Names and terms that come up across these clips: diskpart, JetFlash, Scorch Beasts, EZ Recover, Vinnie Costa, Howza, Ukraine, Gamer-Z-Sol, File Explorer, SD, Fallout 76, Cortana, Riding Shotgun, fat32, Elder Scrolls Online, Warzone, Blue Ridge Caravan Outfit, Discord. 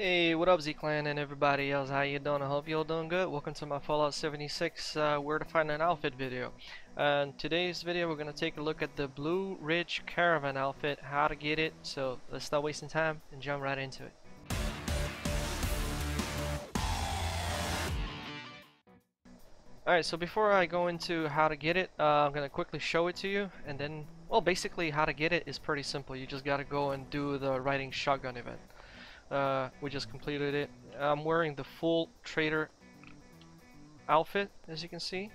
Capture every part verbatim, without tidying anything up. Hey, what up, Z-Clan and everybody else? How you doing? I hope you all doing good. Welcome to my Fallout seventy-six uh, where to find an outfit video. Uh, in today's video we're gonna take a look at the Blue Ridge Caravan outfit, how to get it. So let's stop wasting time and jump right into it. Alright, so before I go into how to get it, uh, I'm gonna quickly show it to you, and then, well, basically how to get it is pretty simple. You just gotta go and do the Riding Shotgun event. Uh, we just completed it. I'm wearing the full trader outfit, as you can see.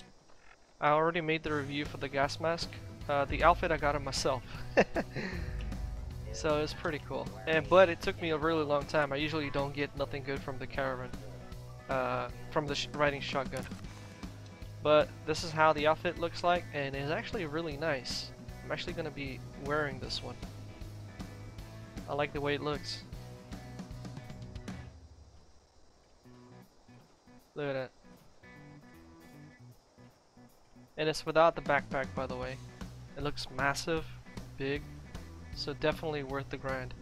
I already made the review for the gas mask. Uh, the outfit I got it myself. So it's pretty cool. And but it took me a really long time. I usually don't get nothing good from the caravan, uh, from the sh riding shotgun. But this is how the outfit looks like, and it's actually really nice. I'm actually gonna be wearing this one. I like the way it looks. Look at that. And it's without the backpack, by the way. It looks massive, big, so definitely worth the grind.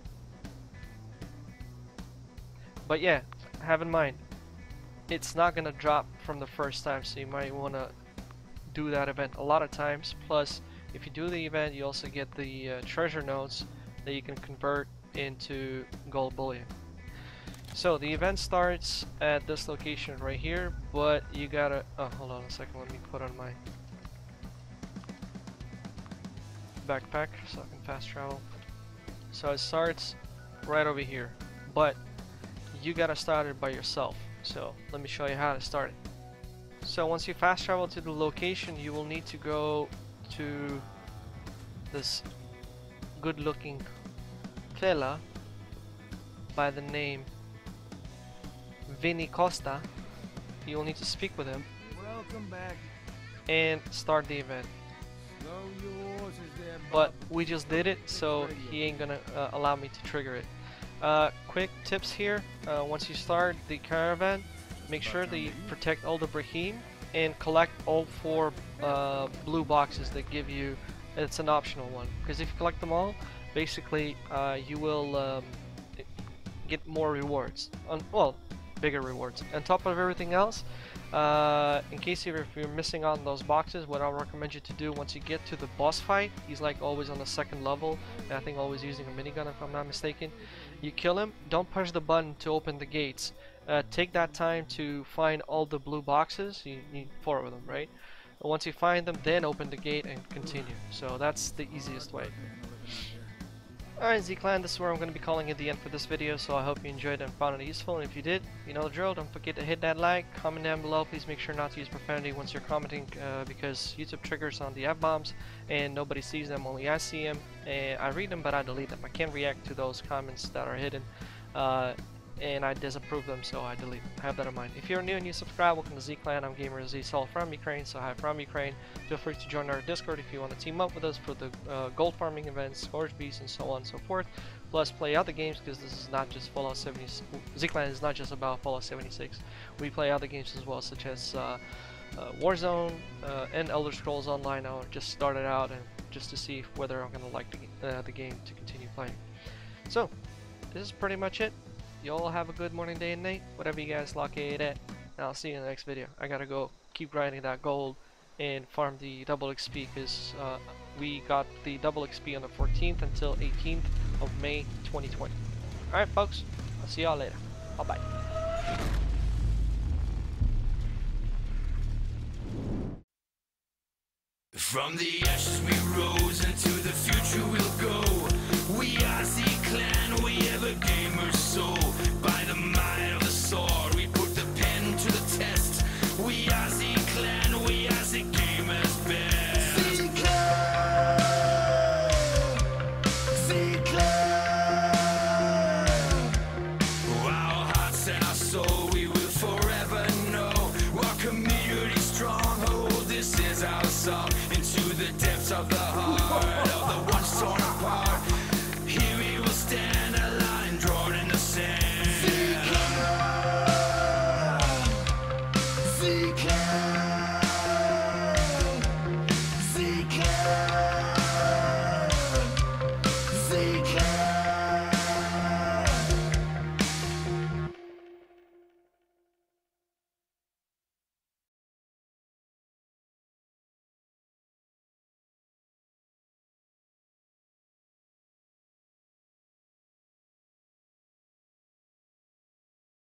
But yeah, have in mind, it's not gonna drop from the first time, so you might wanna do that event a lot of times. Plus, if you do the event, you also get the uh, treasure notes that you can convert into gold bullion. So the event starts at this location right here, but you gotta, oh, hold on a second, let me put on my backpack so I can fast travel. So it starts right over here, but you gotta start it by yourself. So let me show you how to start it. So once you fast travel to the location, you will need to go to this good looking fella by the name Vinnie Costa. You will need to speak with him. Welcome back. And start the event. Yours is there, but we just did it, so he ain't gonna uh, allow me to trigger it. Uh, quick tips here. Uh, once you start the caravan, make sure that you protect all the Brahim and collect all four uh, blue boxes that give you. It's an optional one, because if you collect them all, basically uh, you will um, get more rewards. On, well, bigger rewards. On top of everything else, uh, in case you're, if you're missing on those boxes, what I'll recommend you to do once you get to the boss fight, he's like always on the second level, and I think always using a minigun if I'm not mistaken. You kill him, don't push the button to open the gates. Uh, take that time to find all the blue boxes, you need four of them, right? And once you find them, then open the gate and continue. So that's the easiest way. Alright, Z-Clan, this is where I'm going to be calling it the end for this video, so I hope you enjoyed and found it useful, and if you did, you know the drill, don't forget to hit that like, comment down below, please make sure not to use profanity once you're commenting, uh, because YouTube triggers on the F-bombs, and nobody sees them, only I see them, and I read them, but I delete them. I can't react to those comments that are hidden, uh, and I disapprove them, so I delete them. Have that in mind. If you're new and you subscribe, welcome to Z-Clan, I'm Gamer-Z-Sol from Ukraine, so hi from Ukraine. Feel free to join our Discord if you want to team up with us for the uh, gold farming events, Scorch Beasts, and so on and so forth. Plus, play other games, because this is not just Fallout seventy-six. Z-Clan is not just about Fallout seventy-six. We play other games as well, such as uh, uh, Warzone uh, and Elder Scrolls Online. I just started out, and just to see whether I'm going to like the, uh, the game to continue playing. So, this is pretty much it. Y'all have a good morning, day, and night, whatever you guys lock it at, and I'll see you in the next video. I gotta go keep grinding that gold and farm the double X P, because uh, we got the double X P on the fourteenth until eighteenth of May twenty twenty. Alright folks, I'll see y'all later. Bye bye. From the ashes we rose, and to the future we'll go. We are Z-Clan, we are the Gamer-Sol. By the might of the sword, we put the pen to the test. We are Z-Clan, we are the gamers best. Z-Clan, Z-Clan. Our hearts and our soul, we will forever know. Our community stronghold, this is our song.